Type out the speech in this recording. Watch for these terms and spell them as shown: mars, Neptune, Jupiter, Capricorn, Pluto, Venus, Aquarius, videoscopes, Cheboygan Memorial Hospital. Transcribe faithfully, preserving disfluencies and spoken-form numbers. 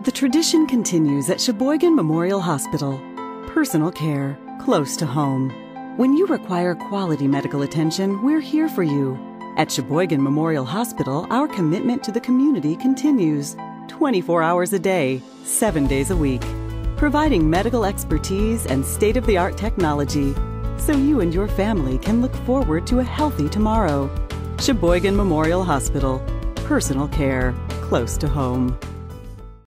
The tradition continues at Cheboygan Memorial Hospital. Personal care, close to home. When you require quality medical attention, we're here for you. At Cheboygan Memorial Hospital, our commitment to the community continues twenty-four hours a day, seven days a week, providing medical expertise and state-of-the-art technology so you and your family can look forward to a healthy tomorrow. Cheboygan Memorial Hospital. Personal care, close to home.